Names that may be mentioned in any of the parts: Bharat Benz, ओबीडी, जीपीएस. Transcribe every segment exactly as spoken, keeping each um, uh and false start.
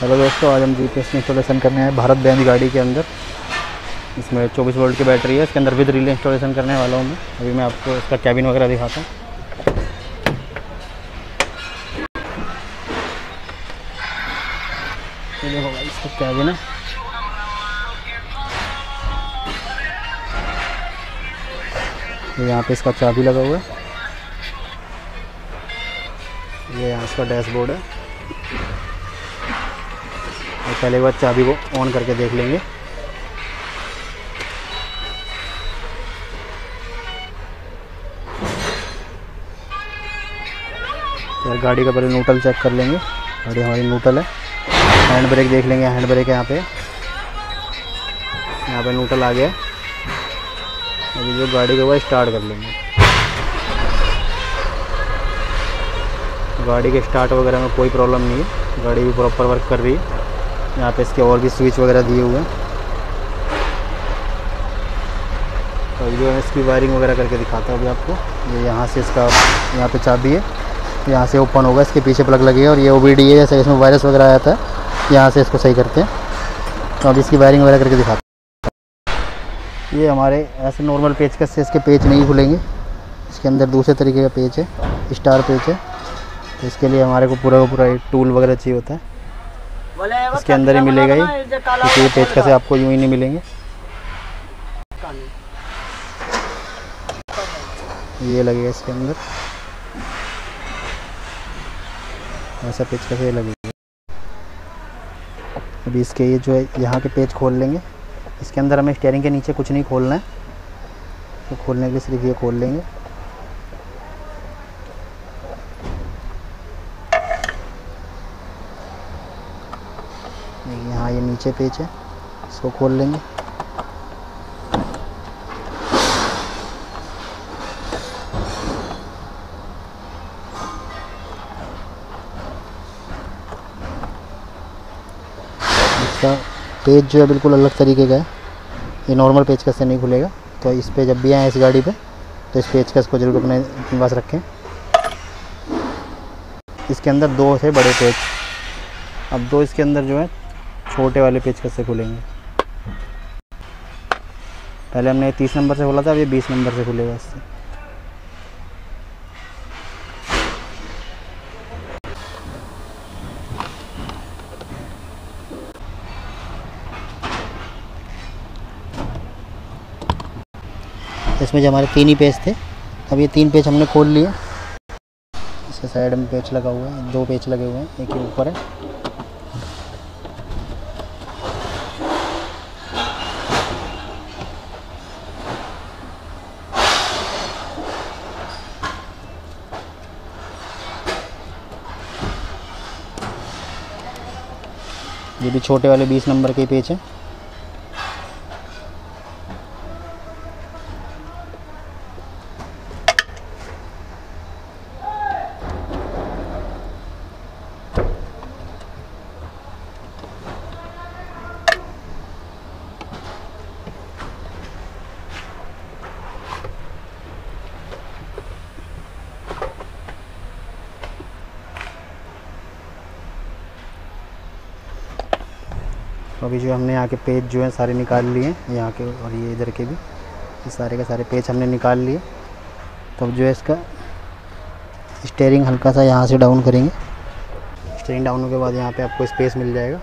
Hello दोस्तों, आज हम जीपीएस इंस्टॉलेशन करने हैं भारत बेंज गाड़ी के अंदर। इसमें चौबीस वोल्ट की बैटरी है, इसके अंदर विद रिले इंस्टॉलेशन करने वाला हूँ मैं। अभी मैं आपको इसका कैबिन वगैरह दिखाता हूँ। ये देखो भाई, इसका कैबिन है। ये यहाँ पे इसका चाबी लगा हुआ है। ये यहाँ इसका डैशबोर्ड है। और पहले बार चाबी को ऑन करके देख लेंगे। तो गाड़ी का पहले न्यूट्रल चेक कर लेंगे। गाड़ी हमारी न्यूट्रल है। हैंड ब्रेक देख लेंगे, हैंड ब्रेक है यहाँ पे। यहाँ पे न्यूट्रल आ गया। अभी जो गाड़ी का हुआ स्टार्ट कर लेंगे। गाड़ी के स्टार्ट वगैरह में कोई प्रॉब्लम नहीं है, गाड़ी भी प्रॉपर वर्क कर रही है। यहाँ पे इसके और भी स्विच वगैरह दिए हुए हैं। तो जो है इसकी वायरिंग वगैरह करके दिखाता हूँ अभी आपको। ये यहाँ से इसका, यहाँ पे चाबी है, यहाँ से ओपन होगा, इसके पीछे प्लग लगेगा। और ये ओबीडी है, जैसे इसमें वायरस वगैरह आया था, यहाँ से इसको सही करते हैं। तो अभी इसकी वायरिंग वगैरह करके दिखाता हूँ। ये हमारे ऐसे नॉर्मल पेचकस से इसके पेच नहीं खुलेंगे, इसके अंदर दूसरे तरीके का पेच है, स्टार पेच है। तो इसके लिए हमारे को पूरा का पूरा टूल वगैरह चाहिए होता है, इसके अंदर ही मिलेगा ही, किसी भी पेज कैसे आपको यूं ही नहीं मिलेंगे। ये लगेगा इसके अंदर, ऐसा पेज कैसे लगेगा। अभी इसके ये जो है यहाँ के पेज खोल लेंगे। इसके अंदर हमें स्टीयरिंग के नीचे कुछ नहीं खोलना है, तो खोलने के लिए सिर्फ ये खोल लेंगे। यहाँ ये नीचे पेच है, इसको खोल लेंगे। इसका पेच जो है बिल्कुल अलग तरीके का है, ये नॉर्मल पेचकस से नहीं खुलेगा। तो इस पे जब भी आए इस गाड़ी पे, तो इस पेचकस को जरूर अपने पास रखें। इसके अंदर दो से बड़े पेच, अब दो इसके अंदर जो है छोटे वाले पेचकस से खुलेंगे। पहले हमने तीस नंबर से खोला था, अब ये बीस नंबर से खुलेगा। इससे इसमें जो हमारे तीन ही पेच थे, अब ये तीन पेच हमने खोल लिए। इसके साइड में पेच लगा हुआ है, दो पेच लगे हुए हैं, एक ही ऊपर है। ये भी छोटे वाले बीस नंबर के पेच हैं। अभी जो हमने यहाँ के पेज जो है सारे निकाल लिए, यहाँ के और ये इधर के भी, ये सारे के सारे पेज हमने निकाल लिए। तो अब जो है इसका स्टीयरिंग हल्का सा यहाँ से डाउन करेंगे। स्टीयरिंग डाउन होने के बाद यहाँ पे आपको स्पेस मिल जाएगा,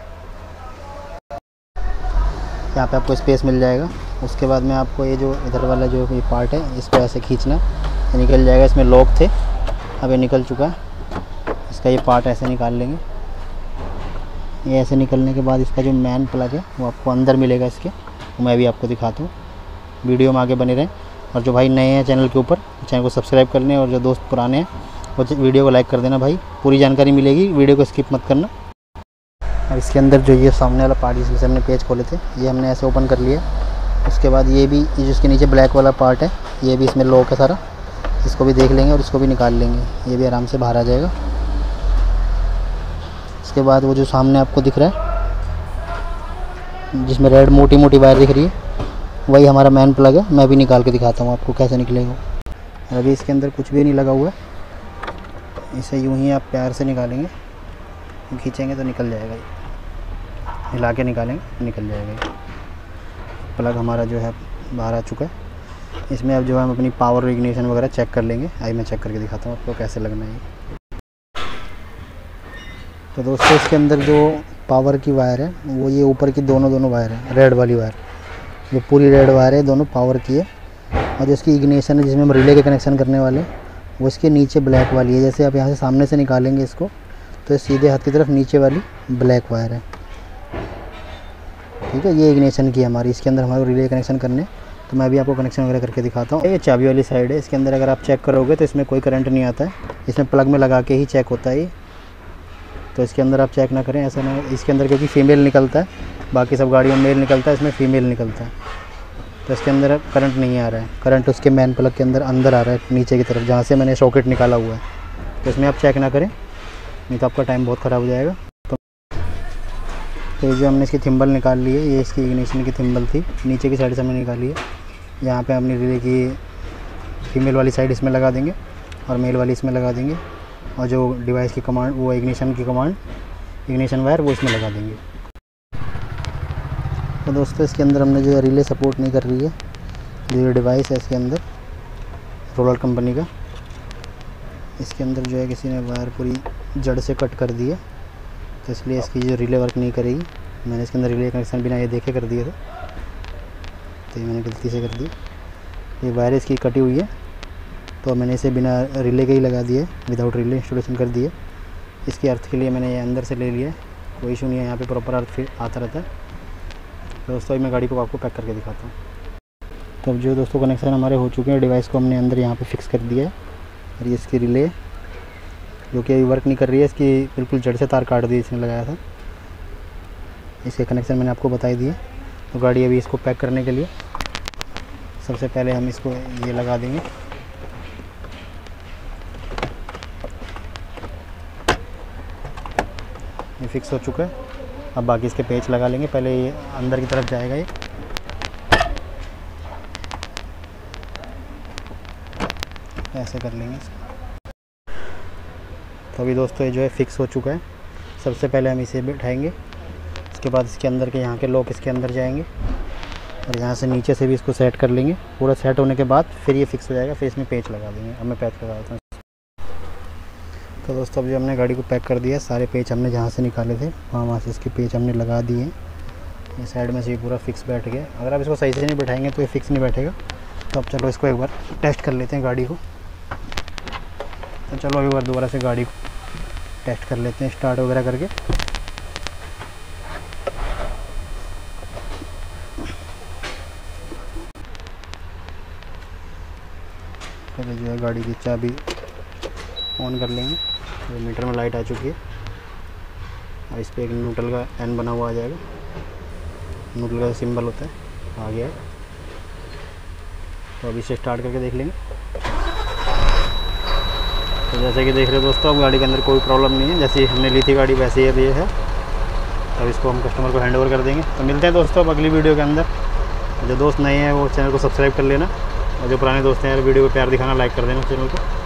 यहाँ पे आपको स्पेस मिल जाएगा। उसके बाद में आपको ये जो इधर वाला जो ये पार्ट है, इसको ऐसे खींचना, ये निकल जाएगा। इसमें लॉक थे, अब ये निकल चुका है। इसका ये पार्ट ऐसे निकाल लेंगे। ये ऐसे निकलने के बाद इसका जो मैन प्लग है वो आपको अंदर मिलेगा इसके, तो मैं भी आपको दिखाता हूँ। वीडियो में आगे बने रहें। और जो भाई नए हैं चैनल के ऊपर, चैनल को सब्सक्राइब कर लें। और जो दोस्त पुराने हैं वो वीडियो को लाइक कर देना भाई, पूरी जानकारी मिलेगी, वीडियो को स्किप मत करना। और इसके अंदर जो ये सामने वाला पार्ट, जिसमें हमने पेज खोले थे, ये हमने ऐसे ओपन कर लिया। उसके बाद ये भी, जिसके नीचे ब्लैक वाला पार्ट है, ये भी इसमें लॉक है सारा, इसको भी देख लेंगे और इसको भी निकाल लेंगे। ये भी आराम से बाहर आ जाएगा। उसके बाद वो जो सामने आपको दिख रहा है, जिसमें रेड मोटी मोटी वायर दिख रही है, वही हमारा मैन प्लग है। मैं भी निकाल के दिखाता हूँ आपको कैसे निकलेगा। अभी इसके अंदर कुछ भी नहीं लगा हुआ है, इसे यूं ही आप प्यार से निकालेंगे, खींचेंगे तो निकल जाएगा। हिला के निकालेंगे, निकल जाएगा। प्लग हमारा जो है बाहर आ चुका है। इसमें अब जो है हम अपनी पावर इग्निशन वगैरह चेक कर लेंगे। आई मैं चेक करके दिखाता हूँ आपको कैसे लगना है। तो दोस्तों इसके अंदर जो पावर की वायर है वो ये ऊपर की दोनों दोनों वायर है, रेड वाली वायर जो पूरी रेड वायर है दोनों पावर की है, और जो इसकी इग्निशन है जिसमें हम रिले के कनेक्शन करने वाले हैं वो इसके नीचे ब्लैक वाली है। जैसे आप यहाँ से सामने से निकालेंगे इसको तो सीधे हाथ की तरफ नीचे वाली ब्लैक वायर है, ठीक है। ये इग्निशन की हमारी, इसके अंदर हमारे रिले कनेक्शन करने, तो मैं भी आपको कनेक्शन वगैरह करके दिखाता हूँ। ये चाबी वाली साइड है, इसके अंदर अगर आप चेक करोगे तो इसमें कोई करंट नहीं आता है, इसमें प्लग में लगा के ही चेक होता है। तो इसके अंदर आप चेक ना करें, ऐसा ना इसके अंदर, क्योंकि फ़ीमेल निकलता है, बाकी सब गाड़ियों में मेल निकलता है, इसमें फ़ीमेल निकलता है। तो इसके अंदर करंट नहीं आ रहा है, करंट उसके मैन प्लग के अंदर अंदर आ रहा है नीचे की तरफ, जहाँ से मैंने सॉकेट निकाला हुआ है। तो इसमें आप चेक ना करें, नहीं तो आपका टाइम बहुत ख़राब हो जाएगा। तो तो जो हमने इसकी थिम्बल निकाल ली है, ये इसकी इग्निशन की थिम्बल थी, नीचे की साइड से हमने निकाली है। यहाँ पर हमने रिले की फीमेल वाली साइड इसमें लगा देंगे और मेल वाली इसमें लगा देंगे, और जो डिवाइस की कमांड वो इग्निशन की कमांड इग्निशन वायर वो इसमें लगा देंगे। तो दोस्तों इसके अंदर हमने जो है रिले सपोर्ट नहीं कर रही है, जो डिवाइस है इसके अंदर रोलर कंपनी का, इसके अंदर जो है किसी ने वायर पूरी जड़ से कट कर दी है, तो इसलिए इसकी जो रिले वर्क नहीं करेगी। मैंने इसके अंदर रिले कनेक्शन बिना ये देखे कर दिए थे, तो ये मैंने गलती से कर दी। ये वायर इसकी कटी हुई है, तो मैंने इसे बिना रिले के ही लगा दिया, विदाउट रिले इंस्टॉलेशन कर दिया। इसके अर्थ के लिए मैंने ये अंदर से ले लिया, कोई इशू नहीं है, यहाँ पे प्रॉपर अर्थ फिर आता रहता है। तो दोस्तों मैं गाड़ी को आपको पैक करके दिखाता हूँ। तो अब जो दोस्तों कनेक्शन हमारे हो चुके हैं, डिवाइस को हमने अंदर यहाँ पे फिक्स कर दिया है, और ये इसकी रिले जो कि अभी वर्क नहीं कर रही है, इसकी बिल्कुल जड़ से तार काट दी इसने लगाया था। इसके कनेक्शन मैंने आपको बता दिए। तो गाड़ी अभी इसको पैक करने के लिए सबसे पहले हम इसको ये लगा देंगे, ये फिक्स हो चुका है। अब बाकी इसके पेच लगा लेंगे, पहले ये अंदर की तरफ जाएगा, ये ऐसे कर लेंगे। तो अभी दोस्तों ये जो है फिक्स हो चुका है। सबसे पहले हम इसे बैठाएंगे, इसके बाद इसके अंदर के यहाँ के लॉक इसके अंदर जाएंगे, और यहाँ से नीचे से भी इसको सेट कर लेंगे। पूरा सेट होने के बाद फिर ये फिक्स हो जाएगा, फिर इसमें पेच लगा देंगे। अब मैं पैच लगा देता हूँ। तो दोस्तों अभी हमने गाड़ी को पैक कर दिया, सारे पेच हमने जहाँ से निकाले थे वहाँ वहाँ से इसके पेच हमने लगा दिए। ये साइड में से ये पूरा फिक्स बैठ गया। अगर आप इसको सही से नहीं बैठाएंगे तो ये फिक्स नहीं बैठेगा। तो अब चलो इसको एक बार टेस्ट कर लेते हैं गाड़ी को। तो चलो एक बार दोबारा से गाड़ी को टेस्ट कर लेते हैं, स्टार्ट वगैरह करके। पहले जो है गाड़ी की चाबी ऑन कर लेंगे, तो मीटर में लाइट आ चुकी है, और इस पर एक न्यूट्रल का एन बना हुआ आ जाएगा, न्यूट्रल का सिंबल होता है, आ गया है। तो अभी इसे स्टार्ट करके देख लेंगे। तो जैसे कि देख रहे हो दोस्तों, अब गाड़ी के अंदर कोई प्रॉब्लम नहीं है, जैसे हमने ली थी गाड़ी वैसे ही अभी है। अब इसको हम कस्टमर को हैंड ओवर कर देंगे। तो मिलते हैं दोस्तों अब अगली वीडियो के अंदर। जो दोस्त नए हैं वो चैनल को सब्सक्राइब कर लेना, और जो पुराने दोस्त हैं यार वीडियो को प्यार दिखाना, लाइक कर देना चैनल को।